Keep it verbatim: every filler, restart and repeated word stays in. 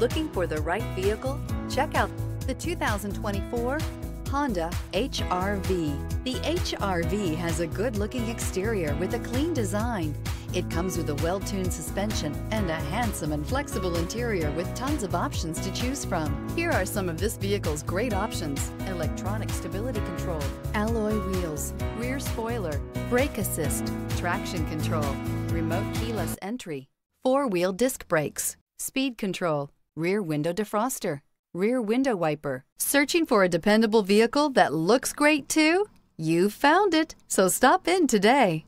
Looking for the right vehicle? Check out the two thousand twenty-four Honda H R V. The H R V has a good-looking exterior with a clean design. It comes with a well-tuned suspension and a handsome and flexible interior with tons of options to choose from. Here are some of this vehicle's great options: electronic stability control, alloy wheels, rear spoiler, brake assist, traction control, remote keyless entry, four-wheel disc brakes, speed control, rear window defroster, rear window wiper. Searching for a dependable vehicle that looks great too? You found it, so stop in today.